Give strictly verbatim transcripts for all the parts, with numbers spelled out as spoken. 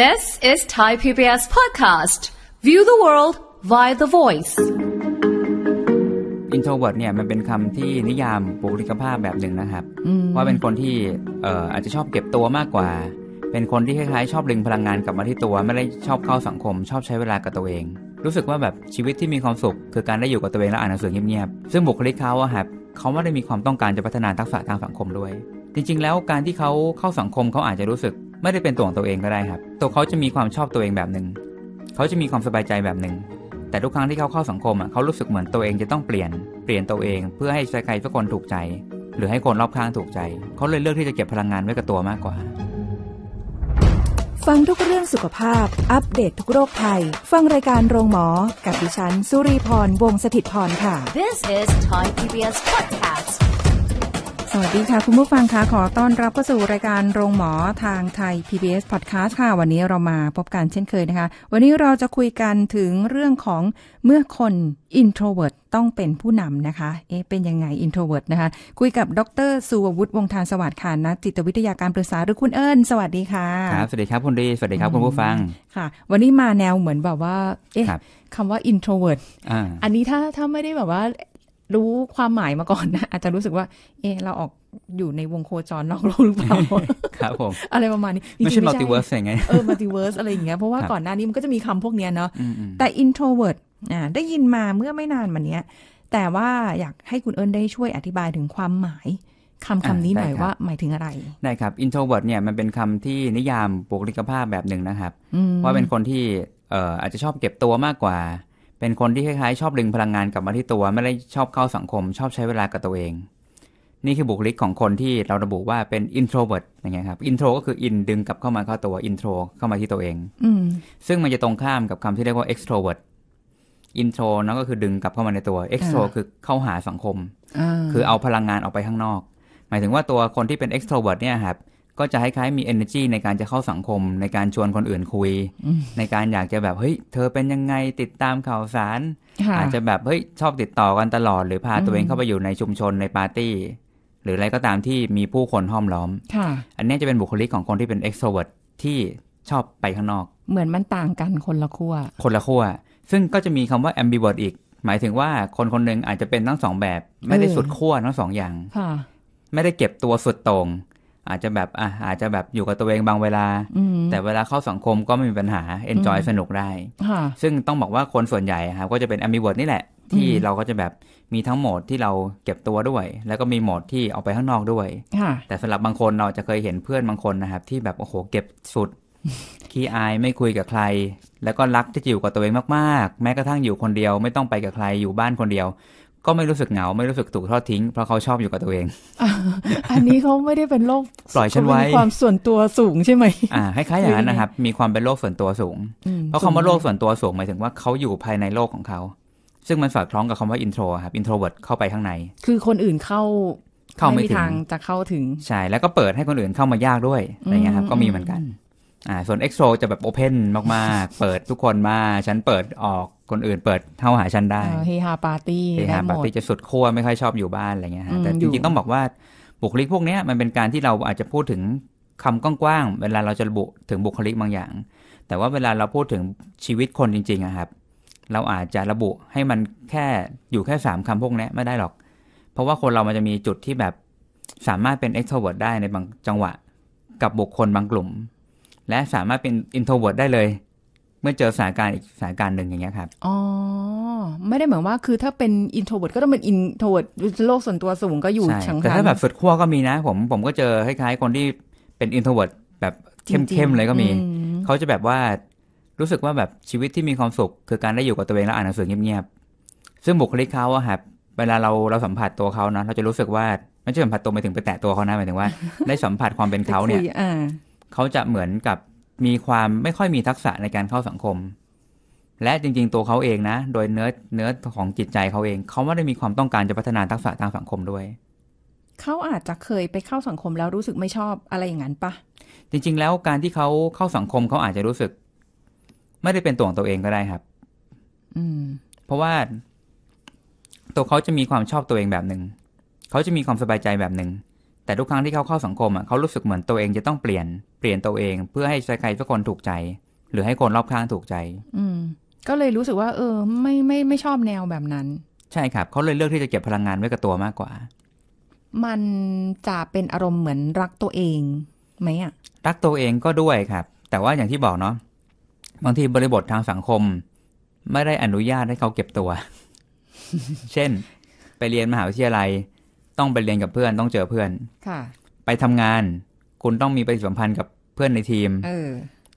This is Thai พี บี เอส Podcast. View the world via the voice. Introvert เนี่ยมันเป็นคำที่นิยามบุคลิกภาพแบบหนึ่งนะครับว่าเป็นคนที่ อ, อ, อาจจะชอบเก็บตัวมากกว่าเป็นคนที่คล้ายๆชอบดึงพลังงานกลับมาที่ตัวไม่ได้ชอบเข้าสังคมชอบใช้เวลากับตัวเองรู้สึกว่าแบบชีวิตที่มีความสุขคือการได้อยู่กับตัวเองและอ่านหนังสือเงียบๆซึ่งบุคลิกเขาอะครับเขาไม่ได้มีความต้องการจะพัฒนาทักษะทางสังคมด้วยจริงๆแล้วการที่เขาเข้าสังคมเขาอาจจะรู้สึกไม่ได้เป็นตัวของตัวเองก็ได้ครับตัวเขาจะมีความชอบตัวเองแบบหนึ่งเขาจะมีความสบายใจแบบหนึ่งแต่ทุกครั้งที่เขาเข้าสังคมอ่ะเขารู้สึกเหมือนตัวเองจะต้องเปลี่ยนเปลี่ยนตัวเองเพื่อให้ใครสักคนถูกใจหรือให้คนรอบข้างถูกใจเขาเลยเลือกที่จะเก็บพลังงานไว้กับตัวมากกว่าฟังทุกเรื่องสุขภาพอัปเดต ท, ทุกโรคภัยฟังรายการโรงหมอกับดิฉันสุรีพรวงศ์สถิตพรค่ะ This is Thai พี บี เอส Podcastสวัสดีค่ะคุณผู้ฟังคะขอต้อนรับเข้าสู่รายการโรงหมอทางไทย พี บี เอส Podcast ค่ะวันนี้เรามาพบกันเช่นเคยนะคะวันนี้เราจะคุยกันถึงเรื่องของเมื่อคน introvert ต้องเป็นผู้นำนะคะเอ๊ะเป็นยังไง introvert นะคะคุยกับดร.สุววุฒิ วงศ์ธารสวัสดิ์ค่ะนักจิตวิทยาการปรึกษาหรือคุณเอิญสวัสดีค่ะครับสวัสดีครับคุณดีสวัสดีครับคุณผู้ฟังค่ะวันนี้มาแนวเหมือนแบบว่าเอ๊ะคำว่า introvert อ่าอันนี้ถ้าถ้าไม่ได้แบบว่ารู้ความหมายมาก่อนนะอาจจะรู้สึกว่าเออเราออกอยู่ในวงโคจรนอกโลกหรือเปล่าครับผมอะไรประมาณนี้ไม่ใช่มัลติเวิร์สไงเออมัลติเวิร์สอะไรอย่างเงี้ยเพราะว่าก่อนหน้านี้มันก็จะมีคำพวกเนี้ยเนาะแต่ introvert อ่าได้ยินมาเมื่อไม่นานมาเนี้ยแต่ว่าอยากให้คุณเอิญได้ช่วยอธิบายถึงความหมายคำคำนี้หน่อยว่าหมายถึงอะไรได้ครับ introvert เนี่ยมันเป็นคำที่นิยามบุคลิกภาพแบบหนึ่งนะครับว่าเป็นคนที่เอ่ออาจจะชอบเก็บตัวมากกว่าเป็นคนที่คล้ายๆชอบดึงพลังงานกลับมาที่ตัวไม่ได้ชอบเข้าสังคมชอบใช้เวลากับตัวเองนี่คือบุคลิกของคนที่เราระบุว่าเป็น introvert อย่างเงี้ยครับ intro ก็คือ in ดึงกลับเข้ามาเข้าตัว intro เข้ามาที่ตัวเองซึ่งมันจะตรงข้ามกับคำที่เรียกว่า extrovert intro นั่นก็คือดึงกลับเข้ามาในตัว extro คือเข้าหาสังคมคือเอาพลังงานออกไปข้างนอกหมายถึงว่าตัวคนที่เป็น extrovert เนี่ยครับก็จะคล้ายๆมี energy ในการจะเข้าสังคมในการชวนคนอื่นคุยในการอยากจะแบบเฮ้ยเธอเป็นยังไงติดตามข่าวสารอาจจะแบบเฮ้ยชอบติดต่อกันตลอดหรือพาตัวเองเข้าไปอยู่ในชุมชนในปาร์ตี้หรืออะไรก็ตามที่มีผู้คนห้อมล้อมอันนี้จะเป็นบุคลิกของคนที่เป็น extrovert ที่ชอบไปข้างนอกเหมือนมันต่างกันคนละขั้วคนละขั้วซึ่งก็จะมีคำว่า ambivert อีกหมายถึงว่าคนคนหนึ่งอาจจะเป็นทั้งสองแบบไม่ได้สุดขั้วทั้งสองอย่างไม่ได้เก็บตัวสุดโต่งอาจจะแบบอ่ะอาจจะแบบอยู่กับตัวเองบางเวลาแต่เวลาเข้าสังคมก็ไม่มีปัญหา enjoy สนุกได้ซึ่งต้องบอกว่าคนส่วนใหญ่ครับก็จะเป็น ambivert นี่แหละที่เราก็จะแบบมีทั้งโหมดที่เราเก็บตัวด้วยแล้วก็มีโหมดที่ออกไปข้างนอกด้วยแต่สำหรับบางคนเราจะเคยเห็นเพื่อนบางคนนะครับที่แบบโอ้โหเก็บสุดขี้อายไม่คุยกับใครแล้วก็รักที่จะอยู่กับตัวเองมากๆแม้กระทั่งอยู่คนเดียวไม่ต้องไปกับใครอยู่บ้านคนเดียวก็ไม่รู้สึกเหงาไม่รู้สึกถูกทอดทิ้งเพราะเขาชอบอยู่กับตัวเองอันนี้เขาไม่ได้เป็นโรคปล่อยฉันไว้มีความส่วนตัวสูงใช่ไหมอ่าคล้ายๆอย่างนั้นนะครับมีความเป็นโรคส่วนตัวสูงเพราะคำว่าโรคส่วนตัวสูงหมายถึงว่าเขาอยู่ภายในโลกของเขาซึ่งมันสอดคล้องกับคำว่า intro ครับ introvert เข้าไปข้างในคือคนอื่นเข้าเข้าไม่ถึงจะเข้าถึงใช่แล้วก็เปิดให้คนอื่นเข้ามายากด้วยอะไรเงี้ยครับก็มีเหมือนกันอ่าส่วน extro จะแบบ open มากๆเปิดทุกคนมาฉันเปิดออกคนอื่นเปิดเข้าหาฉันได้เฮฮาปาร์ตี้เฮฮาปาร์ตี้จะสุดขั้วไม่ค่อยชอบอยู่บ้านอะไรเงี้ยแต่จริงๆต้องบอกว่าบุคลิกพวกนี้มันเป็นการที่เราอาจจะพูดถึงคำกว้างๆเวลาเราจะระบุถึงบุคลิกบางอย่างแต่ว่าเวลาเราพูดถึงชีวิตคนจริงๆครับเราอาจจะระบุให้มันแค่อยู่แค่สามคำพวกนี้ไม่ได้หรอกเพราะว่าคนเรามันจะมีจุดที่แบบสามารถเป็น extrovert ได้ในบางจังหวะกับบุคคลบางกลุ่มและสามารถเป็น introvert ได้เลยเมื่อเจอสถานการณ์อีกสถานการณ์หนึ่งอย่างเงี้ยครับอ๋อไม่ได้หมายว่าคือถ้าเป็น introvert ก็ต้องเป็น introvert โลกส่วนตัวสูงก็อยู่ฉังแต่ถ้าแบบสุดขั้วก็มีนะผมผมก็เจอคล้ายๆคนที่เป็น introvert แบบเข้มๆเลยก็มีเขาจะแบบว่ารู้สึกว่าแบบชีวิตที่มีความสุขคือการได้อยู่กับตัวเองและอ่านหนังสือเงียบๆซึ่งบุคลิกเขาอะครับเวลาเราเราสัมผัสตัวเขานะเราจะรู้สึกว่าไม่ใช่สัมผัสตัวไปถึงไปแตะตัวเขานะหมายถึงว่าได้สัมผัสความเป็นเขาเนี่ยเขาจะเหมือนกับมีความไม่ค่อยมีทักษะในการเข้าสังคมและจริงๆตัวเขาเองนะโดยเนื้อเนื้อของจิตใจเขาเองเขาไม่ได้มีความต้องการจะพัฒนาทักษะทางสังคมด้วยเขาอาจจะเคยไปเข้าสังคมแล้วรู้สึกไม่ชอบอะไรอย่างนั้นปะจริงๆแล้วการที่เขาเข้าสังคมเขาอาจจะรู้สึกไม่ได้เป็นตัวของตัวเองก็ได้ครับอืมเพราะว่าตัวเขาจะมีความชอบตัวเองแบบหนึ่งเขาจะมีความสบายใจแบบหนึ่ง แต่ทุกครั้งที่เขาเข้าสังคมอ่ะเขารู้สึกเหมือนตัวเองจะต้องเปลี่ยนเปลี่ยนตัวเองเพื่อให้ใครสักคนถูกใจหรือให้คนรอบข้างถูกใจอืมก็เลยรู้สึกว่าเออไม่ไม่ไม่ชอบแนวแบบนั้นใช่ครับเขาเลยเลือกที่จะเก็บพลังงานไว้กับตัวมากกว่ามันจะเป็นอารมณ์เหมือนรักตัวเองไหมอ่ะรักตัวเองก็ด้วยครับแต่ว่าอย่างที่บอกเนาะบางทีบริบททางสังคมไม่ได้อนุญาตให้เขาเก็บตัว เช่นไปเรียนมหาวิทยาลัยต้องไปเรียนกับเพื่อนต้องเจอเพื่อนค่ะไปทำงานคุณต้องมีปฏิสัมพันธ์กับเพื่อนในทีมเออ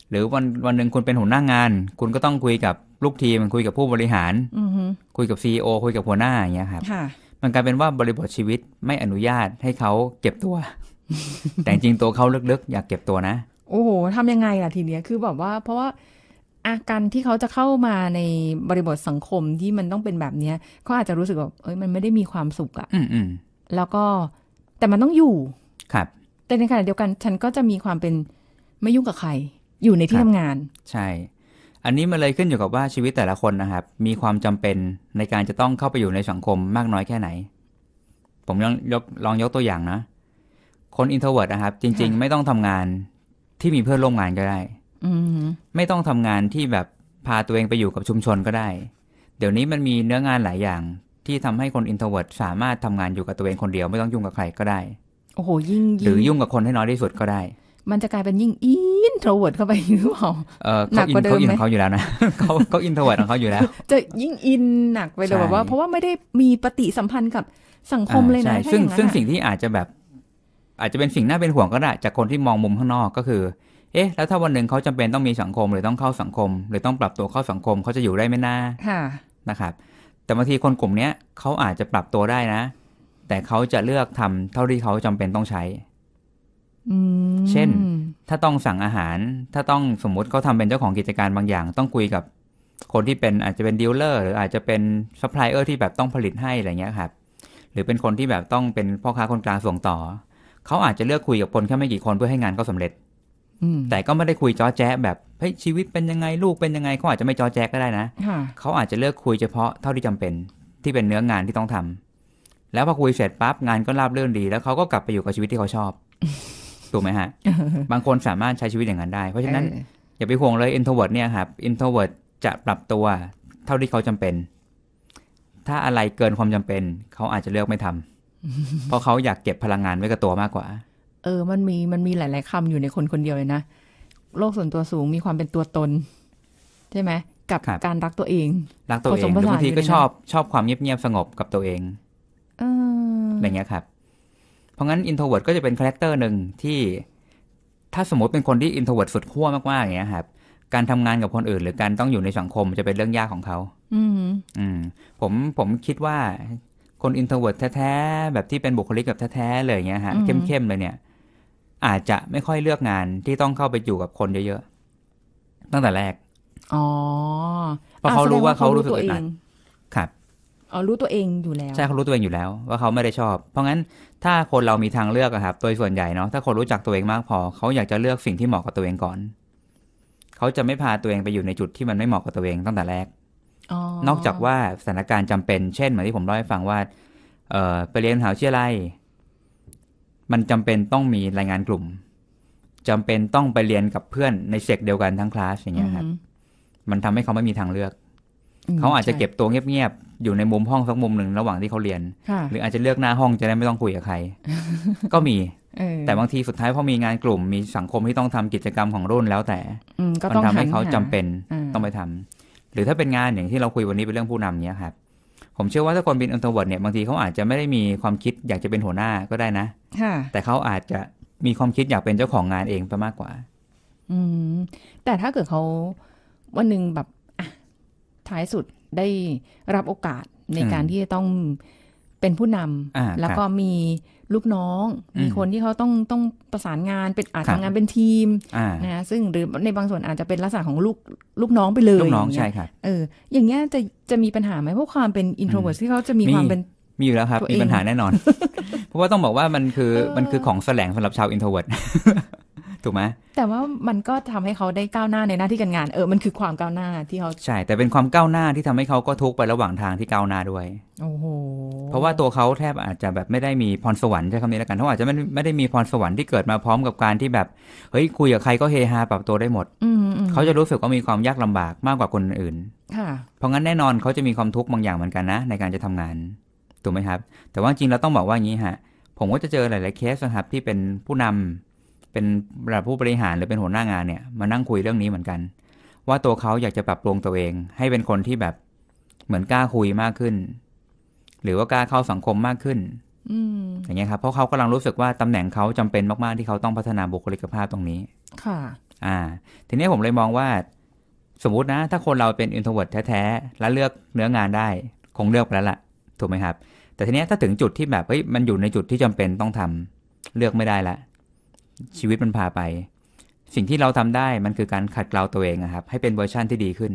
หรือวันวันหนึ่งคุณเป็นหัวหน้างานคุณก็ต้องคุยกับลูกทีมคุยกับผู้บริหารคุยกับซีอีโอคุยกับหัวหน้าอย่างเงี้ยครับมันกลายเป็นว่าบริบทชีวิตไม่อนุญาตให้เขาเก็บตัว แต่จริงตัวเขาลึกๆอยากเก็บตัวนะโอ้โหทำยังไงล่ะทีเนี้ยคือแบบว่าเพราะว่าอาการที่เขาจะเข้ามาในบริบทสังคมที่มันต้องเป็นแบบเนี้ยเขาอาจจะรู้สึกแบบเอ้ยมันไม่ได้มีความสุขอะแล้วก็แต่มันต้องอยู่ครับแต่ในขณะเดียวกันฉันก็จะมีความเป็นไม่ยุ่งกับใครอยู่ในที่ทำงานใช่อันนี้มันเลยขึ้นอยู่กับว่าชีวิตแต่ละคนนะครับมีความจำเป็นในการจะต้องเข้าไปอยู่ในสังคมมากน้อยแค่ไหนผมลองยกลองยกตัวอย่างนะคนอินโทรเวิร์ตนะครับจริงๆไม่ต้องทำงานที่มีเพื่อนร่วมงานก็ได้ไม่ต้องทำงานที่แบบพาตัวเองไปอยู่กับชุมชนก็ได้เดี๋ยวนี้มันมีเนื้องานหลายอย่างที่ทำให้คนอินโทรเวิร์ตสามารถทำงานอยู่กับตัวเองคนเดียวไม่ต้องยุ่งกับใครก็ได้โอ้โหยิ่งหรือยุ่งกับคนให้น้อยที่สุดก็ได้มันจะกลายเป็นยิ่งอินโทรเวิร์ตเข้าไปหรือเปล่าหนักกว่าเดิมไหมเขาอยู่แล้วนะเขาเขาอินโทรเวิร์ตของเขาอยู่แล้วจะยิ่งอินหนักไปเลยแบบว่าเพราะว่าไม่ได้มีปฏิสัมพันธ์กับสังคมเลยนะซึ่งซึ่งสิ่งที่อาจจะแบบอาจจะเป็นสิ่งน่าเป็นห่วงก็ได้จากคนที่มองมุมข้างนอกก็คือเอ๊ะแล้วถ้าวันหนึ่งเขาจำเป็นต้องมีสังคมหรือต้องเข้าสังคมหรือต้องปรับตัวเข้าสังคมเขาจะอยู่ได้ไม่น่านะครับแต่บางทีคนกลุ่มนี้เขาอาจจะปรับตัวได้นะแต่เขาจะเลือกทำเท่าที่เขาจำเป็นต้องใช้เช่นถ้าต้องสั่งอาหารถ้าต้องสมมุติเขาทำเป็นเจ้าของกิจการบางอย่างต้องคุยกับคนที่เป็นอาจจะเป็นดีลเลอร์หรืออาจจะเป็นซัพพลายเออร์ที่แบบต้องผลิตให้อะไรเงี้ยครับหรือเป็นคนที่แบบต้องเป็นพ่อค้าคนกลางส่งต่อเขาอาจจะเลือกคุยกับคนแค่ไม่กี่คนเพื่อให้งานเขาสำเร็จแต่ก็ไม่ได้คุยจ้อแจ๊ะแบบเฮ้ยชีวิตเป็นยังไงลูกเป็นยังไงเขาอาจจะไม่จ้อแจ๊ะก็ได้นะเขาอาจจะเลือกคุยเฉพาะเท่าที่จำเป็นที่เป็นเนื้องานที่ต้องทำแล้วพอคุยเสร็จปั๊บงานก็ราบรื่นดีแล้วเขาก็กลับไปอยู่กับชีวิตที่เขาชอบถูกไหมฮะ บางคนสามารถใช้ชีวิตอย่างนั้นได้เพราะฉะนั้น อย่าไปห่วงเลยอินโทรเวิร์ตเนี่ยครับอินโทรเวิร์ตจะปรับตัวเท่าที่เขาจำเป็นถ้าอะไรเกินความจำเป็นเขาอาจจะเลือกไม่ทำเพราะเขาอยากเก็บพลังงานไว้กับตัวมากกว่าเออมันมีมันมีหลายๆคำอยู่ในคนคนเดียวเลยนะโลกส่วนตัวสูงมีความเป็นตัวตนใช่ไหมกับการรักตัวเองรักตัวเองบางทีก็ชอบชอบความเงียบๆสงบกับตัวเองอะไรเงี้ยครับเพราะงั้นอินโทรเวิร์ตก็จะเป็นคาแรคเตอร์หนึ่งที่ถ้าสมมติเป็นคนที่อินโทรเวิร์ตสุดขั้วมากๆอย่างเงี้ยครับการทำงานกับคนอื่นหรือการต้องอยู่ในสังคมจะเป็นเรื่องยากของเขาอืมอืมผมผมคิดว่าคนอินโทรเวิร์ตแท้ๆแบบที่เป็นบุคลิกแบบแท้ๆเลยเงี้ยฮะเข้มๆเลยเนี่ยอาจจะไม่ค่อยเลือกงานที่ต้องเข้าไปอยู่กับคนเยอะๆตั้งแต่แรกอ๋อเพราะเขารู้ว่าเขารู้ตัวเองครับอ๋อรู้ตัวเองอยู่แล้วใช่เขารู้ตัวเองอยู่แล้วว่าเขาไม่ได้ชอบเพราะงั้นถ้าคนเรามีทางเลือกอะครับโดยส่วนใหญ่เนาะถ้าคนรู้จักตัวเองมากพอเขาอยากจะเลือกสิ่งที่เหมาะกับตัวเองก่อนเขาจะไม่พาตัวเองไปอยู่ในจุดที่มันไม่เหมาะกับตัวเองตั้งแต่แรกนอกจากว่าสถานการณ์จำเป็นเช่นเหมือนที่ผมเล่าให้ฟังว่าเอ่อไปเรียนมหาวิทยาลัยมันจำเป็นต้องมีรายงานกลุ่มจำเป็นต้องไปเรียนกับเพื่อนในเซกเดียวกันทั้งคลาสอย่างเงี้ยครับมันทำให้เขาไม่มีทางเลือกเขาอาจจะเก็บตัวเงียบๆอยู่ในมุมห้องสักมุมหนึ่งระหว่างที่เขาเรียนหรืออาจจะเลือกหน้าห้องจะได้ไม่ต้องคุยกับใครก็มีแต่บางทีสุดท้ายพอมีงานกลุ่มมีสังคมที่ต้องทำกิจกรรมของรุ่นแล้วแต่มันทำให้เขาจำเป็นต้องไปทำหรือถ้าเป็นงานอย่างที่เราคุยวันนี้เป็นเรื่องผู้นำเนี้ยครับผมเชื่อว่าถ้าคนเป็นอินโทรเวิร์ตเนี่ยบางทีเขาอาจจะไม่ได้มีความคิดอยากจะเป็นหัวหน้าก็ได้นะแต่เขาอาจจะมีความคิดอยากเป็นเจ้าของงานเองไปมากกว่าอืมแต่ถ้าเกิดเขาวันหนึ่งแบบท้ายสุดได้รับโอกาสในการที่จะต้องเป็นผู้นำแล้วก็มีลูกน้องมีคนที่เขาต้องต้องประสานงานเป็นอาจทำงานเป็นทีมนะซึ่งหรือในบางส่วนอาจจะเป็นลักษณะของลูกลูกน้องไปเลยลูกน้องใช่ครับเอออย่างเงี้ยจะจะมีปัญหาไหมเพราะความเป็นอินโทรเวิร์ตที่เขาจะมีความเป็นมีอยู่แล้วครับมีปัญหาแน่นอนเพราะว่าต้องบอกว่ามันคือมันคือของแสลงสำหรับชาวอินโทรเวิร์ต ถูกไหมแต่ว่ามันก็ทำให้เขาได้ก้าวหน้าในหน้าที่การงานเออมันคือความก้าวหน้าที่เขาใช่แต่เป็นความก้าวหน้าที่ทำให้เขาก็ทุกข์ไประหว่างทางที่ก้าวหน้าด้วยโอ้โหเพราะว่าตัวเขาแทบอาจจะแบบไม่ได้มีพรสวรรค์ใช้คำนี้แล้วกันเขาอาจจะไม่ไม่ได้มีพรสวรรค์ที่เกิดมาพร้อมกับการที่แบบเฮ้ยคุยกับใครก็เฮฮาปรับตัวได้หมดเขาจะรู้สึกว่ามีความยากลำบากมากกว่าคนอื่นเพราะงั้นแน่นอนเขาจะมีความทุกข์บางอย่างเหมือนกันนะในการจะทำงานถูกไหมครับแต่ว่าจริงเราต้องบอกว่าอย่างนี้ฮะผมก็จะเจอหลายๆเคสนะครับที่เป็นผู้นำเป็นระดับผู้บริหารหรือเป็นหัวหน้างานเนี่ยมานั่งคุยเรื่องนี้เหมือนกันว่าตัวเขาอยากจะปรับปรุงตัวเองให้เป็นคนที่แบบเหมือนกล้าคุยมากขึ้นหรือว่ากล้าเข้าสังคมมากขึ้นอย่างเงี้ยครับเพราะเขากำลังรู้สึกว่าตำแหน่งเขาจำเป็นมากๆที่เขาต้องพัฒนาบุคลิกภาพตรงนี้ค่ะอ่าทีนี้ผมเลยมองว่าสมมตินะถ้าคนเราเป็น introvert แท้ๆแล้วเลือกเนื้องานได้คงเลือกไปแล้วล่ะถูกไหมครับแต่ทีนี้ถ้าถึงจุดที่แบบเฮ้ยมันอยู่ในจุดที่จำเป็นต้องทำเลือกไม่ได้ละชีวิตมันพาไปสิ่งที่เราทำได้มันคือการขัดเกลาตัวเองนะครับให้เป็นเวอร์ชันที่ดีขึ้น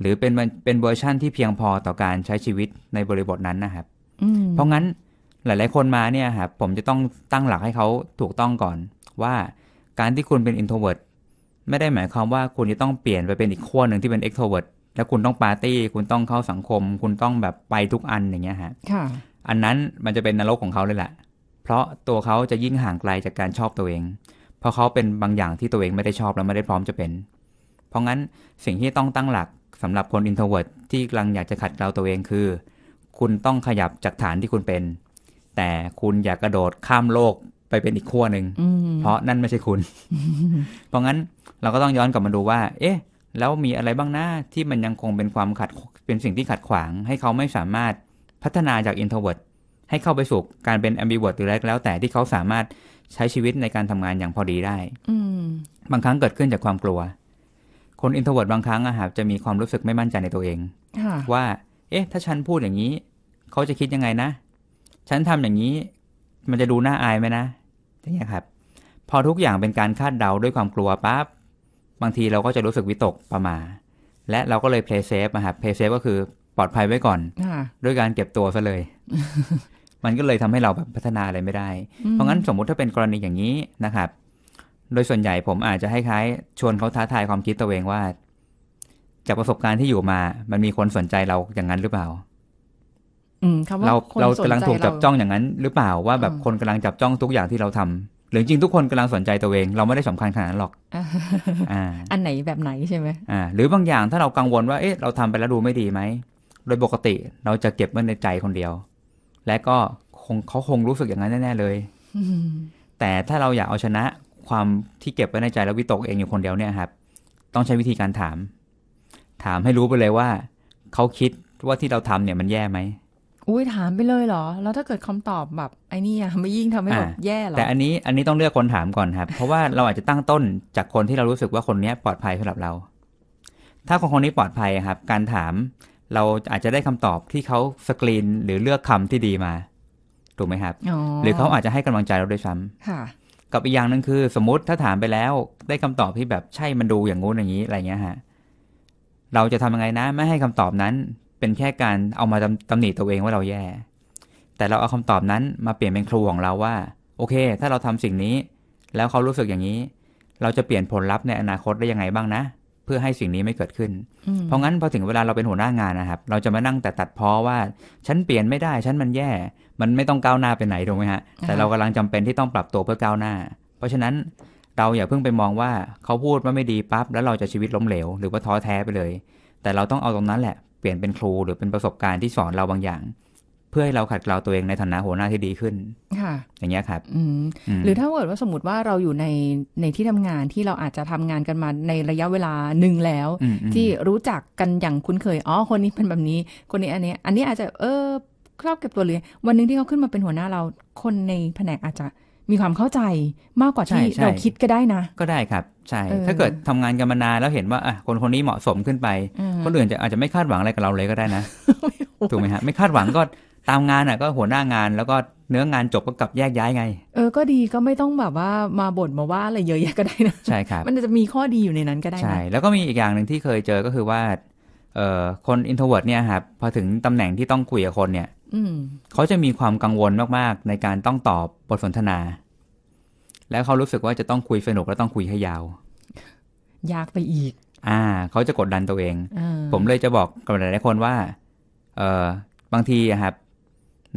หรือเป็นเป็นเวอร์ชันที่เพียงพอต่อการใช้ชีวิตในบริบทนั้นนะครับเพราะงั้นหลายๆคนมาเนี่ยครับผมจะต้องตั้งหลักให้เขาถูกต้องก่อนว่าการที่คุณเป็น introvert ไม่ได้หมายความว่าคุณจะต้องเปลี่ยนไปเป็นอีกขั้วหนึ่งที่เป็น extrovert แล้วคุณต้องปาร์ตี้คุณต้องเข้าสังคมคุณต้องแบบไปทุกอันอย่างเงี้ยฮะอันนั้นมันจะเป็นนรกของเขาเลยแหละเพราะตัวเขาจะยิ่งห่างไกลจากการชอบตัวเองเพราะเขาเป็นบางอย่างที่ตัวเองไม่ได้ชอบและไม่ได้พร้อมจะเป็นเพราะงั้นสิ่งที่ต้องตั้งหลักสำหรับคน introvert ที่กำลังอยากจะขัดเกลาตัวเองคือคุณต้องขยับจากฐานที่คุณเป็นแต่คุณอย่ากระโดดข้ามโลกไปเป็นอีกขั้วหนึ่งเพราะนั่นไม่ใช่คุณ เพราะงั้นเราก็ต้องย้อนกลับมาดูว่าเอ๊ะแล้วมีอะไรบ้างนะที่มันยังคงเป็นความขัดเป็นสิ่งที่ขัดขวางให้เขาไม่สามารถพัฒนาจาก introvert ให้เข้าไปสู่การเป็น ambivert หรืออะไรก็แล้วแต่ที่เขาสามารถใช้ชีวิตในการทำงานอย่างพอดีได้บางครั้งเกิดขึ้นจากความกลัวคน introvert บางครั้งนะครับจะมีความรู้สึกไม่มั่นใจในตัวเองว่าเอ๊ะถ้าฉันพูดอย่างนี้เขาจะคิดยังไงนะฉันทำอย่างนี้มันจะดูน่าอายไหมนะอย่างเงี้ยครับพอทุกอย่างเป็นการคาดเดาด้วยความกลัวปั๊บบางทีเราก็จะรู้สึกวิตกประหม่าและเราก็เลย play safe นะครับ play safe ก็คือปลอดภัยไว้ก่อนด้วยการเก็บตัวซะเลย มันก็เลยทำให้เราแบบพัฒนาอะไรไม่ได้เพราะงั้นสมมุติถ้าเป็นกรณีอย่างนี้นะครับโดยส่วนใหญ่ผมอาจจะให้คล้ายชวนเขาท้าทายความคิดตัวเองว่าจากประสบการณ์ที่อยู่มามันมีคนสนใจเราอย่างนั้นหรือเปล่าเราเรากำลังถูกจับจ้องอย่างนั้นหรือเปล่าว่าแบบคนกำลังจับจ้องทุกอย่างที่เราทำหรือจริงทุกคนกำลังสนใจตัวเองเราไม่ได้สำคัญขนาดนั้นหรอก อ่า อันไหนแบบไหนใช่ไหมอ่าหรือบางอย่างถ้าเรากังวลว่าเอ๊ะเราทำไปแล้วดูไม่ดีไหมโดยปกติเราจะเก็บมันในใจคนเดียวและก็คงเขาคงรู้สึกอย่างนั้นแน่ๆเลยแต่ถ้าเราอยากเอาชนะความที่เก็บไว้ในใจแล้ววิตกเองอยู่คนเดียวเนี่ยครับต้องใช้วิธีการถามถามให้รู้ไปเลยว่าเขาคิดว่าที่เราทำเนี่ยมันแย่ไหมอุ้ยถามไปเลยเหรอแล้วถ้าเกิดคำตอบแบบไอ้นี่อะไม่ยิ่งทำให้แบบแย่หรอแต่อันนี้อันนี้ต้องเลือกคนถามก่อนครับ เพราะว่าเราอาจจะตั้งต้นจากคนที่เรารู้สึกว่าคนนี้ปลอดภัยสำหรับเราถ้าคนคนนี้ปลอดภัยครับการถามเราอาจจะได้คำตอบที่เขาสกรีนหรือเลือกคำที่ดีมาถูกไหมครับหรือเขาอาจจะให้กำลังใจเราด้วยซ้ำกับอีกอย่างนึงคือสมมติถ้าถามไปแล้วได้คำตอบที่แบบใช่มันดูอย่างงู้นอย่างนี้อะไรเงี้ยฮะเราจะทำยังไงนะไม่ให้คำตอบนั้นเป็นแค่การเอามาตำหนิตัวเองว่าเราแย่แต่เราเอาคำตอบนั้นมาเปลี่ยนเป็นครูของเราว่าโอเคถ้าเราทำสิ่งนี้แล้วเขารู้สึกอย่างนี้เราจะเปลี่ยนผลลัพธ์ในอนาคตได้ยังไงบ้างนะเพื่อให้สิ่งนี้ไม่เกิดขึ้นเพราะงั้นพอถึงเวลาเราเป็นหัวหน้างานนะครับเราจะมานั่งแต่ตัดพ้อว่าฉันเปลี่ยนไม่ได้ฉันมันแย่มันไม่ต้องก้าวหน้าไปไหนถูกไหมฮะแต่เรากำลังจำเป็นที่ต้องปรับตัวเพื่อก้าวหน้าเพราะฉะนั้นเราอย่าเพิ่งไปมองว่าเขาพูดว่าไม่ดีปั๊บแล้วเราจะชีวิตล้มเหลวหรือว่าท้อแท้ไปเลยแต่เราต้องเอาตรงนั้นแหละเปลี่ยนเป็นครูหรือเป็นประสบการณ์ที่สอนเราบางอย่างเพื่อให้เราขัดเกลาตัวเองในฐานะหัวหน้าที่ดีขึ้นค่ะอย่างเงี้ยครับหรือถ้าเกิดว่าสมมติว่าเราอยู่ในในที่ทำงานที่เราอาจจะทำงานกันมาในระยะเวลาหนึ่งแล้วที่รู้จักกันอย่างคุ้นเคยอ๋อคนนี้เป็นแบบนี้คนนี้อันนี้อันนี้อาจจะเออครอบเก็บตัวเลยวันนึงที่เขาขึ้นมาเป็นหัวหน้าเราคนในแผนกอาจจะมีความเข้าใจมากกว่าที่เราคิดก็ได้นะก็ได้ครับใช่ถ้าเกิดทำงานกันมานานแล้วเห็นว่าอ่ะคนคนนี้เหมาะสมขึ้นไปคนอื่นจะอาจจะไม่คาดหวังอะไรกับเราเลยก็ได้นะ ถูกไหมฮะไม่คาดหวังก็ตามงานอ่ะก็หัวหน้างานแล้วก็เนื้องานจบก็กลับแยกย้ายไงเออก็ดีก็ไม่ต้องแบบว่ามาบ่นมาว่าอะไรเยอะแยะก็ได้นะใช่ครับมันจะมีข้อดีอยู่ในนั้นก็ได้ใช่แล้วก็มีอีกอย่างหนึ่งที่เคยเจอก็คือว่าเออคน introvert เนี่ยครับพอถึงตำแหน่งที่ต้องคุยกับคนเนี่ยเขาจะมีความกังวลมากๆในการต้องตอบบทสนทนา แล้วเขารู้สึกว่าจะต้องคุยสนุกและต้องคุยให้ยาวยากไปอีกอ่าเขาจะกดดันตัวเองเออผมเลยจะบอกกับหลายๆคนว่าเออบางทีครับ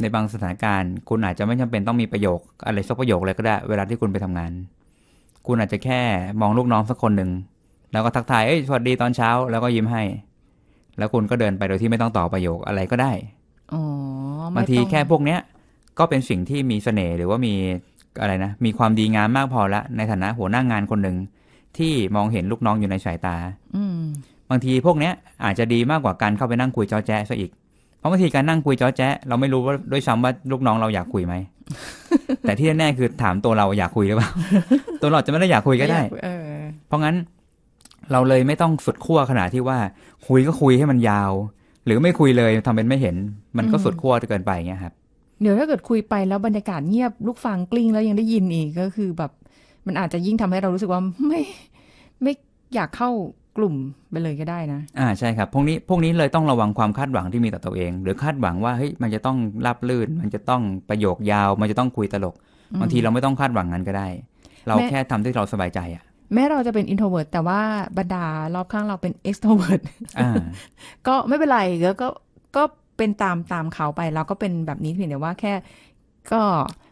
ในบางสถานการณ์คุณอาจจะไม่จำเป็นต้องมีประโยคอะไรสักประโยคเลยก็ได้เวลาที่คุณไปทำงานคุณอาจจะแค่มองลูกน้องสักคนหนึ่งแล้วก็ทักทายเอ้ยสวัสดีตอนเช้าแล้วก็ยิ้มให้แล้วคุณก็เดินไปโดยที่ไม่ต้องต่อประโยคอะไรก็ได้อ๋อบางทีแค่พวกเนี้ยก็เป็นสิ่งที่มีเสน่ห์หรือว่ามีอะไรนะมีความดีงามมากพอละในฐานะหัวหน้างานคนหนึ่งที่มองเห็นลูกน้องอยู่ในสายตาบางทีพวกเนี้ยอาจจะดีมากกว่าการเข้าไปนั่งคุยจ้อแจ๊ะซะอีกเพราะบางทีการนั่งคุยจ้อแจ๊ะเราไม่รู้ว่าด้วยซ้ำว่าลูกน้องเราอยากคุยไหม แต่ที่แน่ๆคือถามตัวเราอยากคุยหรือเปล่า ตัวเราจะไม่ได้อยากคุยก็ได้ เพราะงั้นเราเลยไม่ต้องสุดขั้วขนาดที่ว่าคุยก็คุยให้มันยาวหรือไม่คุยเลยทำเป็นไม่เห็นมันก็สุดขั้วเกินไปเงี้ยครับเดี๋ยวถ้าเกิดคุยไปแล้วบรรยากาศเงียบลูกฟังกลิ้งแล้วยังได้ยินอีกก็คือแบบมันอาจจะยิ่งทำให้เรารู้สึกว่าไม่ไม่อยากเข้ากลุ่มไปเลยก็ได้นะอ่าใช่ครับพวกนี้พวกนี้เลยต้องระวังความคาดหวังที่มีต่อตัวเองหรือคาดหวังว่าเฮ้ยมันจะต้องราบรื่นมันจะต้องประโยคยาวมันจะต้องคุยตลกบางทีเราไม่ต้องคาดหวังนั้นก็ได้เราแค่ทำที่เราสบายใจอ่ะแม้เราจะเป็น introvert แต่ว่าบรรดารอบข้างเราเป็น extrovert ก็ไม่เป็นไรก็ก็เป็นตามตามเขาไปเราก็เป็นแบบนี้เพียงแต่ว่าแค่ก็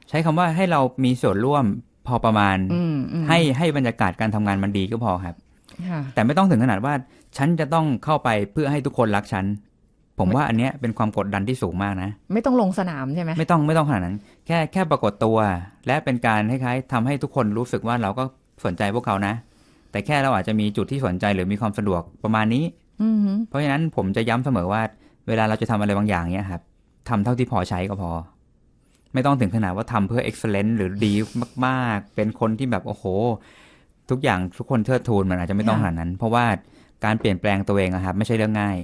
ใช้คำว่าให้เรามีส่วนร่วมพอประมาณให้ให้บรรยากาศการทำงานมันดีก็พอครับแต่ไม่ต้องถึงขนาดว่าฉันจะต้องเข้าไปเพื่อให้ทุกคนรักฉันผมว่าอันเนี้ยเป็นความกดดันที่สูงมากนะไม่ต้องลงสนามใช่ไหมไม่ต้องไม่ต้องขนาดนั้นแค่แค่ปรากฏตัวและเป็นการคล้ายๆทำให้ทุกคนรู้สึกว่าเราก็สนใจพวกเขานะแต่แค่เราอาจจะมีจุดที่สนใจหรือมีความสะดวกประมาณนี้เพราะฉะนั้นผมจะย้ำเสมอว่าเวลาเราจะทำอะไรบางอย่างเนี้ยครับทำเท่าที่พอใช้ก็พอไม่ต้องถึงขนาดว่าทำเพื่อ excellent หรือดีมากๆเป็นคนที่แบบโอ้โหทุกอย่างทุกคนเทิดทูนมันอาจจะไม่ต้องขนาดนั้นเพราะว่าการเปลี่ยนแปลงตัวเองอะครับไม่ใช่เรื่องง่าย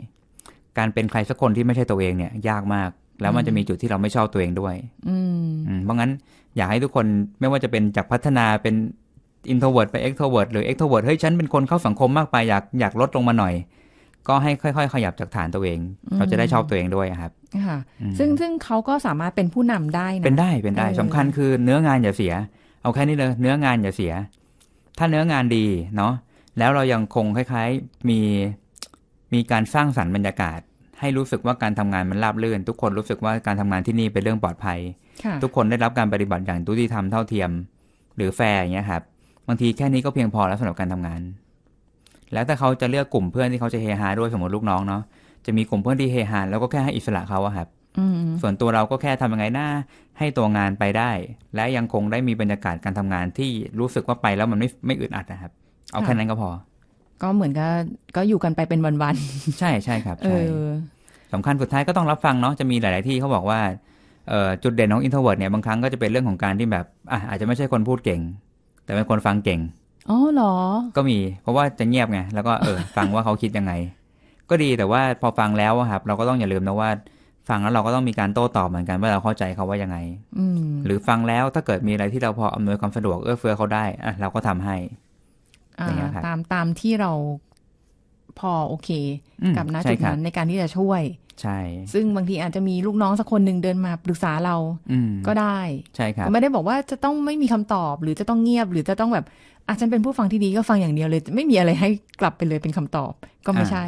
การเป็นใครสักคนที่ไม่ใช่ตัวเองเนี่ยยากมากแล้วมันจะมีจุดที่เราไม่ชอบตัวเองด้วยเพราะงั้นอยากให้ทุกคนไม่ว่าจะเป็นจากพัฒนาเป็นintrovert ไป extrovert หรือ extrovert เฮ้ยฉันเป็นคนเข้าสังคมมากไปอยากอยากลดลงมาหน่อยก็ให้ค่อยๆขยับจากฐานตัวเองเราจะได้ชอบตัวเองด้วยครับค่ะซึ่งซึ่งเขาก็สามารถเป็นผู้นำได้นะเป็นได้เป็นได้สำคัญคือเนื้องานอย่าเสียเอาแค่นี้เลยเนื้องานอย่าเสียถ้าเนื้องานดีเนาะแล้วเรายังคงคล้ายๆมีมีการสร้างสรรค์บรรยากาศให้รู้สึกว่าการทำงานมันราบรื่นทุกคนรู้สึกว่าการทำงานที่นี่เป็นเรื่องปลอดภัยทุกคนได้รับการปฏิบัติอย่างยุติธรรมเท่าเทียมหรือแฟร์อย่างเงี้ยครับบางทีแค่นี้ก็เพียงพอแล้วสำหรับการทำงานแล้วถ้าเขาจะเลือกกลุ่มเพื่อนที่เขาจะเฮฮาด้วยสมมติลูกน้องเนาะจะมีกลุ่มเพื่อนที่เฮฮาแล้วก็แค่ให้อิสระเขาอะครับส่วนตัวเราก็แค่ทำยังไงหน้าให้ตัวงานไปได้และยังคงได้มีบรรยากาศการทำงานที่รู้สึกว่าไปแล้วมันไม่ไม่อึดอัดนะครับเอาแค่นั้นก็พอก็เหมือนกับก็อยู่กันไปเป็นวันๆใช่ใช่ครับใช่สำคัญสุดท้ายก็ต้องรับฟังเนาะจะมีหลายๆที่เขาบอกว่าจุดเด่นของ introvert เนี่ยบางครั้งก็จะเป็นเรื่องของการที่แบบอาจจะไม่ใช่คนพูดเก่งแต่เป็นคนฟังเก่งอ๋อเหรอก็มีเพราะว่าจะเงียบไงแล้วก็เออฟังว่าเขาคิดยังไงก็ดีแต่ว่าพอฟังแล้วครับเราก็ต้องอย่าลืมนะว่าฟังแล้วเราก็ต้องมีการโต้ตอบเหมือนกันว่าเราเข้าใจเขาว่ายังไงหรือฟังแล้วถ้าเกิดมีอะไรที่เราพออำนวยความสะดวกเอื้อเฟื้อเขาได้อ่ะเราก็ทำให้ตามตามที่เราพอโอเคกับณจุดนั้นในการที่จะช่วยใช่ซึ่งบางทีอาจจะมีลูกน้องสักคนหนึ่งเดินมาปรึกษาเราก็ได้ใช่ครับไม่ได้บอกว่าจะต้องไม่มีคำตอบหรือจะต้องเงียบหรือจะต้องแบบอาจจะเป็นผู้ฟังที่ดีก็ฟังอย่างเดียวเลยไม่มีอะไรให้กลับไปเลยเป็นคำตอบก็ไม่ใช่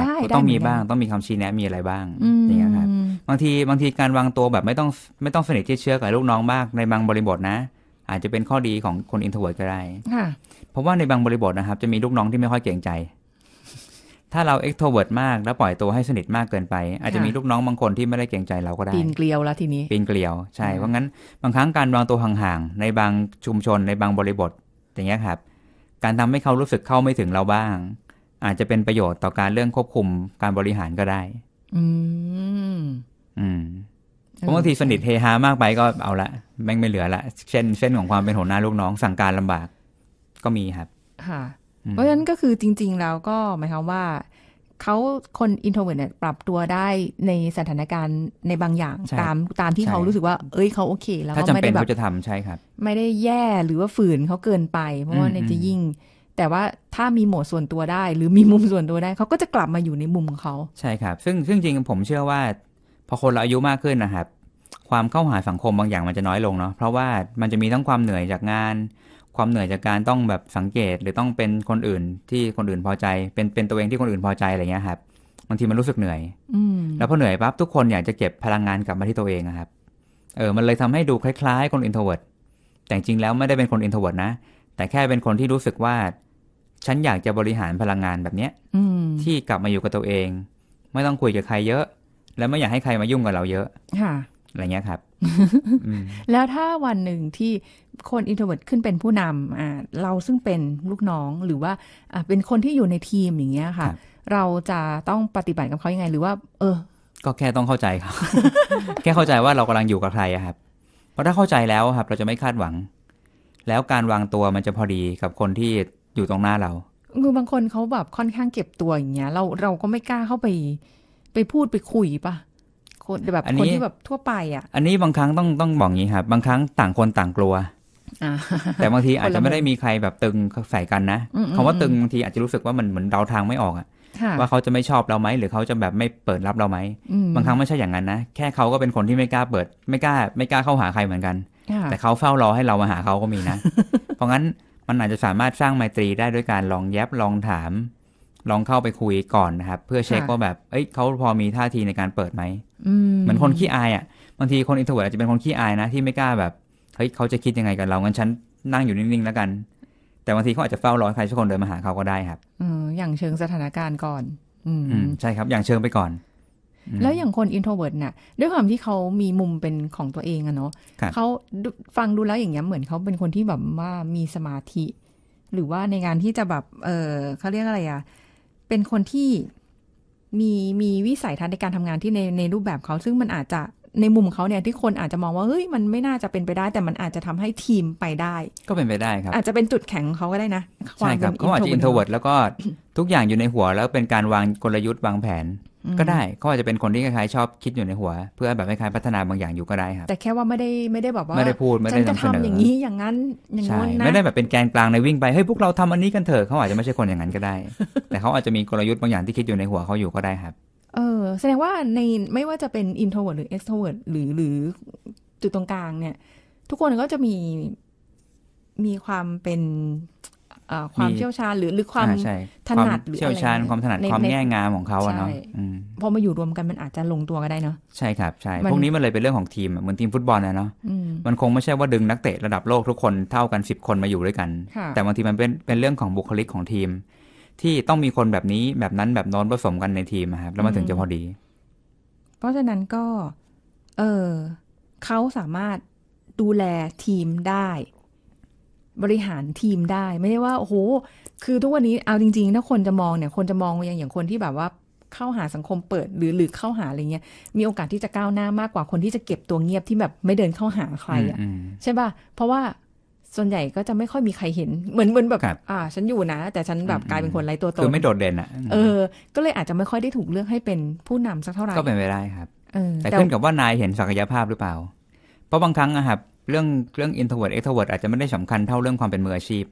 ได้ต้องมีบ้างต้องมีคำชี้แนะมีอะไรบ้างอย่างเงี้ยครับบางทีบางทีการวางตัวแบบไม่ต้องไม่ต้องสนิทเชื่อกับลูกน้องมากในบางบริบทนะอาจจะเป็นข้อดีของคน introvert ก็ได้เพราะว่าในบางบริบทนะครับจะมีลูกน้องที่ไม่ค่อยเก่งใจถ้าเรา extrovert มากแล้วปล่อยตัวให้สนิทมากเกินไปอาจจะมีลูกน้องบางคนที่ไม่ได้เกรงใจเราก็ได้ปีนเกลียวแล้วทีนี้ปีนเกลียวใช่เพราะงั้นบางครั้งการวางตัวห่างๆในบางชุมชนในบางบริบทอย่างเงี้ยครับการทำให้เขารู้สึกเข้าไม่ถึงเราบ้างอาจจะเป็นประโยชน์ต่อการเรื่องควบคุมการบริหารก็ได้อืมอืมเพราะบางทีสนิทเฮฮามากไปก็เอาละแม่งไม่เหลือละเช่นเส้นของความเป็นหัวหน้าลูกน้องสั่งการลำบากก็มีครับค่ะเพราะฉะนั้นก็คือจริงๆแล้วก็หมายความว่าเขาคนอินโทรเวิร์ตเนี่ยปรับตัวได้ในสถานการณ์ในบางอย่างตามตามที่เขารู้สึกว่าเอ้ยเขาโอเคแล้วก็ไม่ได้แบบไม่ได้แย่หรือว่าฝืนเขาเกินไปเพราะว่าในจะยิ่งแต่ว่าถ้ามีโหมดส่วนตัวได้หรือมีมุมส่วนตัวได้เขาก็จะกลับมาอยู่ในมุมของเขาใช่ครับซึ่งซึ่งจริงผมเชื่อว่าพอคนเราอายุมากขึ้นนะครับค ความเข้าหาสังคมบางอย่างมันจะน้อยลงเนาะเพราะว่ามันจะมีทั้งความเหนื่อยจากงานความเหนื่อยจากการต้องแบบสังเกตหรือต้องเป็นคนอื่นที่คนอื่นพอใจเป็นเป็นตัวเองที่คนอื่นพอใจอะไรเงี้ยครับบางทีมันรู้สึกเหนื่อยแล้วพอเหนื่อยปั๊บทุกคนอยากจะเก็บพลังงานกลับมาที่ตัวเองครับเออมันเลยทำให้ดูคล้ายๆคนอินโทรเวิร์ตแต่จริงแล้วไม่ได้เป็นคนอินโทรเวิร์ตนะแต่แค่เป็นคนที่รู้สึกว่าฉันอยากจะบริหารพลังงานแบบเนี้ยที่กลับมาอยู่กับตัวเองไม่ต้องคุยกับใครเยอะและไม่อยากให้ใครมายุ่งกับเราเยอะค่ะอะไรเงี้ยครับ แล้วถ้าวันหนึ่งที่คนอินโทรเวิร์ตขึ้นเป็นผู้นำอ่าเราซึ่งเป็นลูกน้องหรือว่าอ่าเป็นคนที่อยู่ในทีมอย่างเงี้ยค่ะเราจะต้องปฏิบัติกับเขายังไงหรือว่าเออก็แค่ต้องเข้าใจครับ แค่เข้าใจว่าเรากำลังอยู่กับใครครับเพราะถ้าเข้าใจแล้วครับเราจะไม่คาดหวังแล้วการวางตัวมันจะพอดีกับคนที่อยู่ตรงหน้าเราคือบางคนเขาแบบค่อนข้างเก็บตัวอย่างเงี้ยเราเราก็ไม่กล้าเข้าไปไปพูดไปคุยป่ะคนแบบคนที่แบบทั่วไปอ่ะอันนี้บางครั้งต้องต้องบอกงี้ครับบางครั้งต่างคนต่างกลัวแต่บางทีอาจจะไม่ได้มีใครแบบตึงใส่กันนะคำว่าตึงบางทีอาจจะรู้สึกว่ามันเหมือนเดาทางไม่ออกอ่ะว่าเขาจะไม่ชอบเราไหมหรือเขาจะแบบไม่เปิดรับเราไหมบางครั้งไม่ใช่อย่างนั้นนะแค่เขาก็เป็นคนที่ไม่กล้าเปิดไม่กล้าไม่กล้าเข้าหาใครเหมือนกันแต่เขาเฝ้ารอให้เรามาหาเขาก็มีนะเพราะงั้นมันอาจจะสามารถสร้างไมตรีได้ด้วยการลองแยบลองถามลองเข้าไปคุยก่อนนะครับเพื่อเช็คว่าแบบเอ้ยเขาพอมีท่าทีในการเปิดไหมเหมือนคนขี้อายอ่ะบางทีคนอินโทรเวิร์ตอาจจะเป็นคนขี้อายนะที่ไม่กล้าแบบเฮ้ยเขาจะคิดยังไงกันเรางั้นฉันนั่งอยู่นิ่งๆแล้วกันแต่บางทีเขาอาจจะเฝ้ารอใครสักคนเดินมาหาเขาก็ได้ครับเอออย่างเชิงสถานการณ์ก่อนอืมใช่ครับอย่างเชิงไปก่อนแล้วอย่างคนอินโทรเวิร์ตน่ะด้วยความที่เขามีมุมเป็นของตัวเองอะเนาะเขาฟังดูแล้วอย่างเงี้ยเหมือนเขาเป็นคนที่แบบว่ามีสมาธิหรือว่าในงานที่จะแบบเออเขาเรียกอะไรอะเป็นคนที่มีมีวิสัยทัศน์ในการทำงานที่ในในรูปแบบเขาซึ่งมันอาจจะในมุมเขาเนี่ยที่คนอาจจะมองว่าเฮ้ยมันไม่น่าจะเป็นไปได้แต่มันอาจจะทำให้ทีมไปได้ก็เป็นไปได้ครับอาจจะเป็นจุดแข็งของเขาก็ได้นะใช่ครับเขาอาจจะอินโทรเวิร์ตแล้วก็ทุกอย่างอยู่ในหัวแล้วเป็นการวางกลยุทธ์วางแผนก็ได้เขาอาจจะเป็นคนที่คล้ายๆชอบคิดอยู่ในหัวเพื่อแบบคล้ายๆพัฒนาบางอย่างอยู่ก็ได้ครับแต่แค่ว่าไม่ได้ไม่ได้แบบว่าไม่ได้พูดไม่ได้นำเสนออย่างนี้อย่างนั้นอย่างนั้นนะไม่ได้แบบเป็นแกนกลางในวิ่งไปเฮ้ยพวกเราทำอันนี้กันเถอะเขาอาจจะไม่ใช่คนอย่างนั้นก็ได้แต่เขาอาจจะมีกลยุทธ์บางอย่างที่คิดอยู่ในหัวเขาอยู่ก็ได้ครับเออแสดงว่าในไม่ว่าจะเป็น introvert หรือ extrovert หรือหรือจุดตรงกลางเนี่ยทุกคนก็จะมีมีความเป็นความเชี่ยวชาญหรือหรือความถนัดหรืออะไรเชี่ยวชาญความถนัดความแง่งามของเขาเนาะพอมาอยู่รวมกันมันอาจจะลงตัวก็ได้เนาะใช่ครับใช่พวกนี้มันเลยเป็นเรื่องของทีมเหมือนทีมฟุตบอลนะเนาะมันคงไม่ใช่ว่าดึงนักเตะระดับโลกทุกคนเท่ากันสิบคนมาอยู่ด้วยกันแต่บางทีมันเป็นเป็นเรื่องของบุคลิกของทีมที่ต้องมีคนแบบนี้แบบนั้นแบบนอนผสมกันในทีมครับแล้วมันถึงจะพอดีเพราะฉะนั้นก็เออเขาสามารถดูแลทีมได้บริหารทีมได้ไม่ได้ว่าโอ้โหคือทุกวันนี้เอาจริงๆถ้าคนจะมองเนี่ยคนจะมองอย่างอย่างคนที่แบบว่าเข้าหาสังคมเปิดหรือหรือเข้าหาอะไรเงี้ยมีโอกาสที่จะก้าวหน้ามากกว่าคนที่จะเก็บตัวเงียบที่แบบไม่เดินเข้าหาใครอ่ะใช่ป่ะเพราะว่าส่วนใหญ่ก็จะไม่ค่อยมีใครเห็นเหมือนเหมือนแบบอ่าฉันอยู่นะแต่ฉันแบบกลายเป็นคนไร้ตัวตนคือไม่โดดเด่นอ่ะเออก็เลยอาจจะไม่ค่อยได้ถูกเลือกให้เป็นผู้นำสักเท่าไหร่ก็เป็นไปได้ครับแต่ขึ้นกับว่านายเห็นศักยภาพหรือเปล่าเพราะบางครั้งอะครับเรื่องเรื่อง introvert extrovert อาจจะไม่ได้สำคัญเท่าเรื่องความเป็นมืออาชีพ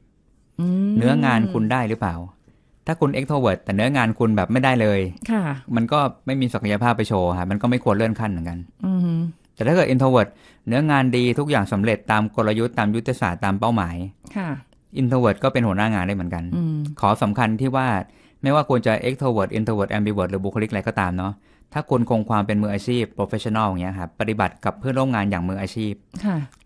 เนื้องานคุณได้หรือเปล่าถ้าคุณ extrovert แต่เนื้องานคุณแบบไม่ได้เลยค่ะมันก็ไม่มีศักยภาพไปโชว์ครับมันก็ไม่ควรเลื่อนขั้นเหมือนกันแต่ถ้าเกิด introvert เนื้องานดีทุกอย่างสำเร็จตามกลยุทธ์ตามยุทธศาสตร์ตามเป้าหมายค่ะ introvert ก็เป็นหัวหน้างานได้เหมือนกันขอสำคัญที่ว่าไม่ว่าคุณจะ extrovert introvert ambivert หรือบุคลิกอะไรก็ตามเนาะถ้าคุณคงความเป็นมืออาชีพ professional อย่างเงี้ยครับปฏิบัติกับเพื่อนร่วมงานอย่างมืออาชีพ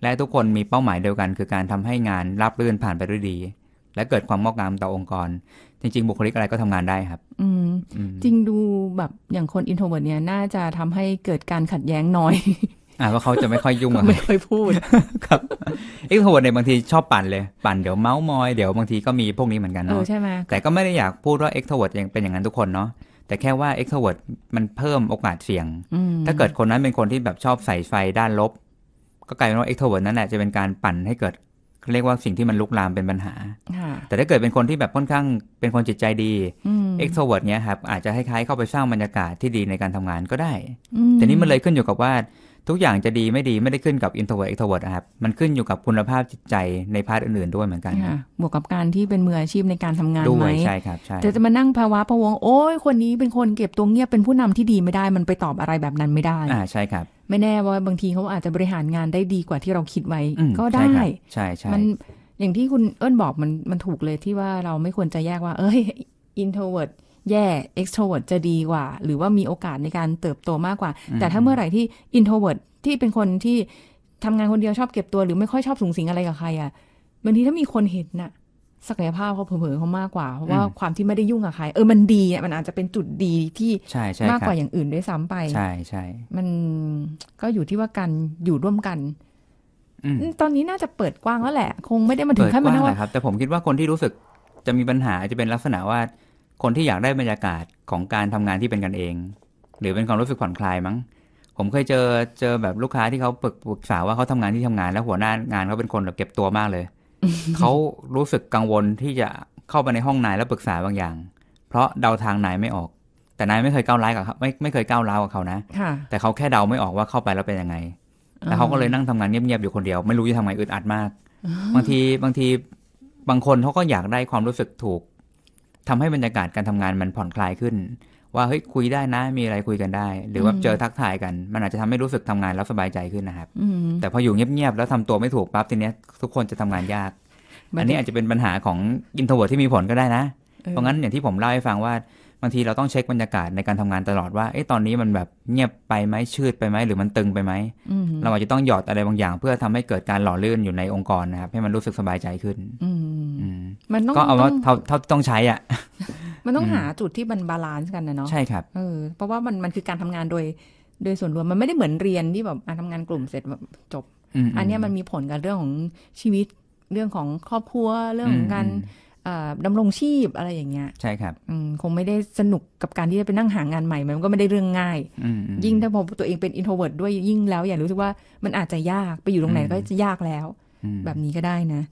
และทุกคนมีเป้าหมายเดียวกันคือการทำให้งานราบรื่นผ่านไปด้วยดีและเกิดความงอกงามต่อองค์กรจริงๆบุคลิกอะไรก็ทำงานได้ครับจริงดูแบบอย่างคน introvert เนี่ยน่าจะทำให้เกิดการขัดแย้งน้อยอ่าว่าเขาจะไม่ค่อยยุ่งอะไม่ค่อยพูดครับ introvert เนี่ยบางทีชอบปั่นเลยปั่นเดี๋ยวเมาส์มอยเดี๋ยวบางทีก็มีพวกนี้เหมือนกันเนาะแต่ก็ไม่ได้อยากพูดว่า extrovert ยังเป็นอย่างนั้นทุกคนเนาะแต่แค่ว่า extrovert มันเพิ่มโอกาสเสี่ยงถ้าเกิดคนนั้นเป็นคนที่แบบชอบใส่ไฟด้านลบก็กลายเป็นว่า extrovert นั่นแหละจะเป็นการปั่นให้เกิดเรียกว่าสิ่งที่มันลุกลามเป็นปัญหาแต่ถ้าเกิดเป็นคนที่แบบค่อนข้างเป็นคนจิตใจดี extrovert เนี้ยครับอาจจะคล้ายๆเข้าไปสร้างบรรยากาศที่ดีในการทำงานก็ได้แต่นี้มันเลยขึ้นอยู่กับว่าทุกอย่างจะดีไม่ดีไม่ได้ขึ้นกับ introvert extrovert ครับมันขึ้นอยู่กับคุณภาพจิตใจในพาร์ทอื่นๆด้วยเหมือนกันบวกกับการที่เป็นมืออาชีพในการทำงานไหมใช่ครับใช่แต่จะมานั่งภาวะพะวงโอ้ยคนนี้เป็นคนเก็บตัวเงียบเป็นผู้นำที่ดีไม่ได้มันไปตอบอะไรแบบนั้นไม่ได้อ่าใช่ครับ ไม่แน่ว่าบางทีเขาอาจจะบริหารงานได้ดีกว่าที่เราคิดไว้ก็ได้ใช่ใช่มันอย่างที่คุณเอิ้นบอกมันมันถูกเลยที่ว่าเราไม่ควรจะแยกว่าเอ้ย introvert แย่ extrovert จะดีกว่าหรือว่ามีโอกาสในการเติบโตมากกว่าแต่ถ้าเมื่อไหร่ที่ introvert ที่เป็นคนที่ทำงานคนเดียวชอบเก็บตัวหรือไม่ค่อยชอบสุงสิงอะไรกับใครอ่ะบางทีถ้ามีคนเห็นน่ะศักยภาพเขาเผลอๆเขามากกว่าเพราะว่าความที่ไม่ได้ยุ่งกับใครเออมันดีอ่ะมันอาจจะเป็นจุดดีที่มากกว่าอย่างอื่นด้วยซ้ำไปใช่ใช่มันก็อยู่ที่ว่าการอยู่ร่วมกันตอนนี้น่าจะเปิดกว้างแล้วแหละคงไม่ได้มาถึงขั้นนั้นหรอกครับแต่ผมคิดว่าคนที่รู้สึกจะมีปัญหาจะเป็นลักษณะว่าคนที่อยากได้บรรยากาศของการทำงานที่เป็นกันเองหรือเป็นความรู้สึกผ่อนคลายมั้งผมเคยเจอเจอแบบลูกค้าที่เขาปรึกษาว่าเขาทำงานที่ทำงานแล้วหัวหน้างานเขาเป็นคนแบบเก็บตัวมากเลยเขารู้สึกกังวลที่จะเข้าไปในห้องนายแล้วปรึกษาบางอย่างเพราะเดาทางนายไม่ออกแต่นายไม่เคยก้าวร้าวกับเขาไม่ไม่เคยก้าวร้าวกับเขานะแต่เขาแค่เดาไม่ออกว่าเข้าไปแล้วเป็นยังไงแล้วเขาก็เลยนั่งทำงานเงียบๆอยู่คนเดียวไม่รู้จะทำไงอึดอัดมากบางทีบางทีบางคนเขาก็อยากได้ความรู้สึกถูกทำให้บรรยากาศการทำงานมันผ่อนคลายขึ้นว่าเฮ้ยคุยได้นะมีอะไรคุยกันได้หรือว่าเจอทักทายกันมันอาจจะทำให้รู้สึกทำงานแล้วสบายใจขึ้นนะครับแต่พออยู่เงียบๆแล้วทำตัวไม่ถูกปั๊บทีเนี้ยทุกคนจะทำงานยากอันนี้อาจจะเป็นปัญหาของอินโทรเวิร์ตที่มีผลก็ได้นะเพราะงั้นอย่างที่ผมเล่าให้ฟังว่าบางทีเราต้องเช็คบรรยากาศในการทำงานตลอดว่าเอ๊ะตอนนี้มันแบบเงียบไปไหมชืดไปไหมหรือมันตึงไปไหมเราอาจจะต้องหยอดอะไรบางอย่างเพื่อทำให้เกิดการหล่อลื่นอยู่ในองค์กรนะครับให้มันรู้สึกสบายใจขึ้นมันต้องก็เอาว่าเท่าต้องใช้อ่ะมันต้องหาจุดที่มันบาลานซ์กันนะเนาะใช่ครับเออเพราะว่ามันมันคือการทำงานโดยโดยส่วนรวมมันไม่ได้เหมือนเรียนที่แบบทำงานกลุ่มเสร็จแบบจบอันนี้มันมีผลกับเรื่องของชีวิตเรื่องของครอบครัวเรื่องของการดำรงชีพอะไรอย่างเงี้ยใช่ครับคงไม่ได้สนุกกับการที่จะไปนั่งหางานใหม่มันก็ไม่ได้เรื่องง่ายยิ่งถ้าพอตัวเองเป็น introvert ด้วยยิ่งแล้วอย่ารู้สึกว่ามันอาจจะยากไปอยู่ตรงไหนก็จะยากแล้วแบบนี้ก็ได้นะ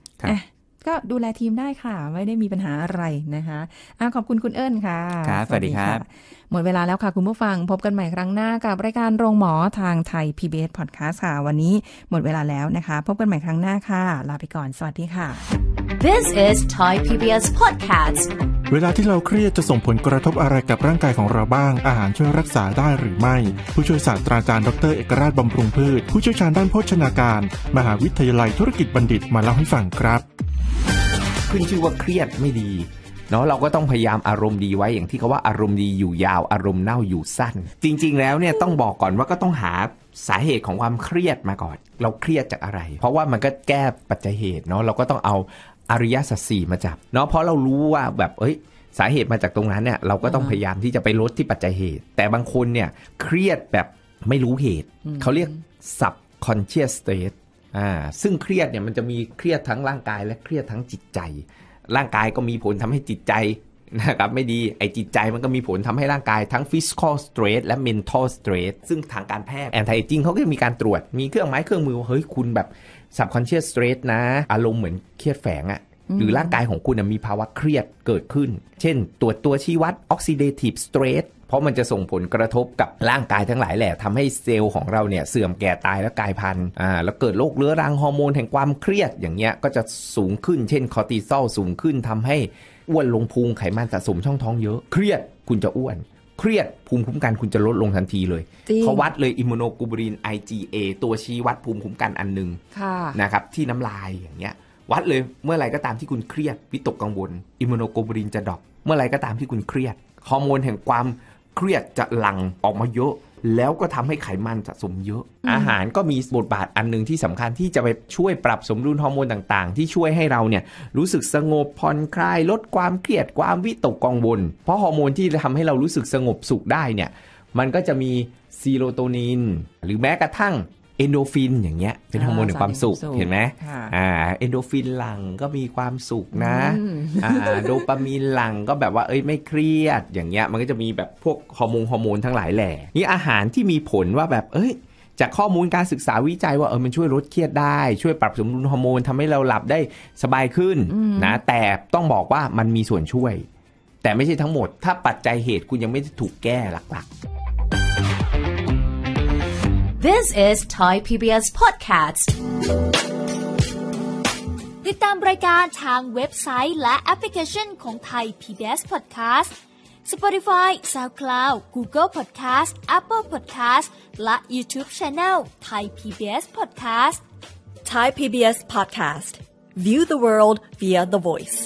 ก็ดูแลทีมได้ค่ะไม่ได้มีปัญหาอะไรนะคะอ่ะขอบคุณคุณเอิ้นค่ะครับสวัสดีครับหมดเวลาแล้วค่ะคุณผู้ฟังพบกันใหม่ครั้งหน้ากับรายการโรงหมอทางไทย พี บี เอส Podcast ค่ะวันนี้หมดเวลาแล้วนะคะพบกันใหม่ครั้งหน้าค่ะลาไปก่อนสวัสดีค่ะ This is Thai พี บี เอส Podcast เวลาที่เราเครียดจะส่งผลกระทบอะไรกับร่างกายของเราบ้างอาหารช่วยรักษาได้หรือไม่ผู้ช่วยศาสตราจารย์ดรเอกราชบำรุงพืชผู้เชี่ยวชาญด้านโภชนาการมหาวิทยาลัยธุรกิจบัณฑิตมาเล่าให้ฟังครับขึ้นชื่อว่าเครียดไม่ดีเนาะเราก็ต้องพยายามอารมณ์ดีไว้อย่างที่เขาว่าอารมณ์ดีอยู่ยาวอารมณ์เน่าอยู่สั้นจริงๆแล้วเนี่ยต้องบอกก่อนว่าก็ต้องหาสาเหตุของความเครียดมาก่อนเราเครียดจากอะไรเพราะว่ามันก็แก้ปัจจัยเหตุเนาะเราก็ต้องเอาอริยสัจสี่มาจับเนาะเพราะเรารู้ว่าแบบเอ้ยสาเหตุมาจากตรงนั้นเนี่ยเราก็ต้องพยายามที่จะไปลดที่ปัจจัยเหตุแต่บางคนเนี่ยเครียดแบบไม่รู้เหตุเขาเรียก subconscious stateอ่าซึ่งเครียดเนี่ยมันจะมีเครียดทั้งร่างกายและเครียดทั้งจิตใจร่างกายก็มีผลทำให้จิตใจนะครับไม่ดีไอ้จิตใจมันก็มีผลทำให้ร่างกายทั้ง physical stress และ mental stress ซึ่งทางการแพทย์ anti aging เขาก็มีการตรวจมีเครื่องไม้เครื่องมือว่าเฮ้ยคุณแบบ subconscious stress นะอารมณ์เหมือนเครียดแฝงอะหรือร่างกายของคุณมีภาวะเครียดเกิดขึ้นเช่นตรวจตัวชี้วัด oxidative stress เพราะมันจะส่งผลกระทบกับร่างกายทั้งหลายแหละทำให้เซลล์ของเราเนี่ยเสื่อมแก่ตายและกลายพันธุ์อ่าแล้วเกิดโรคเรื้อรังฮอร์โมนแห่งความเครียดอย่างเงี้ยก็จะสูงขึ้นเช่นคอร์ติซอลสูงขึ้นทำให้อ้วนลงพุงไขมันสะสมช่องท้องเยอะเครียดคุณจะอ้วนเครียดภูมิคุ้มกันคุณจะลดลงทันทีเลยเขาวัดเลยอิมมูโนกลูบูลิน ไอ จี เอ ตัวชี้วัดภูมิคุ้มกันอันนึงนะครับที่น้ำลายอย่างเงี้ยวัดเลยเมื่อไรก็ตามที่คุณเครียดวิตกกังวลอิมมูโนโกลูบูลินจะดรอปเมื่อไรก็ตามที่คุณเครียดฮอร์โมนแห่งความเครียดจะหลั่งออกมาเยอะแล้วก็ทำให้ไขมันสะสมเยอะอาหารก็มีบทบาทอันนึงที่สำคัญที่จะไปช่วยปรับสมดุลฮอร์โมนต่างๆที่ช่วยให้เราเนี่ยรู้สึกสงบผ่อนคลายลดความเครียดความวิตกกังวลเพราะฮอร์โมนที่ทำให้เรารู้สึกสงบสุขได้เนี่ยมันก็จะมีซีโรโทนินหรือแม้กระทั่งเอนโดฟินอย่างเงี้ยเป็นฮอร์โมนแห่งความสุขเห็นไหมอ่าเอนโดฟินหลั่งก็มีความสุขนะอ่าโดปามีนหลั่งก็แบบว่าเอ้ยไม่เครียดอย่างเงี้ยมันก็จะมีแบบพวกฮอร์โมนฮอร์โมนทั้งหลายแหล่นี่อาหารที่มีผลว่าแบบเอ้ยจากข้อมูลการศึกษาวิจัยว่าเออมันช่วยลดเครียดได้ช่วยปรับสมดุลฮอร์โมนทำให้เราหลับได้สบายขึ้นนะแต่ต้องบอกว่ามันมีส่วนช่วยแต่ไม่ใช่ทั้งหมดถ้าปัจจัยเหตุคุณยังไม่ถูกแก้หลักๆThis is Thai พี บี เอส Podcast ติดตามรายการทางเว็บไซต์และแอปพลิเคชันของ Thai พี บี เอส Podcast Spotify, SoundCloud, Google Podcast, Apple Podcast และ YouTube Channel Thai พี บี เอส Podcast Thai พี บี เอس Podcast View the world via the voice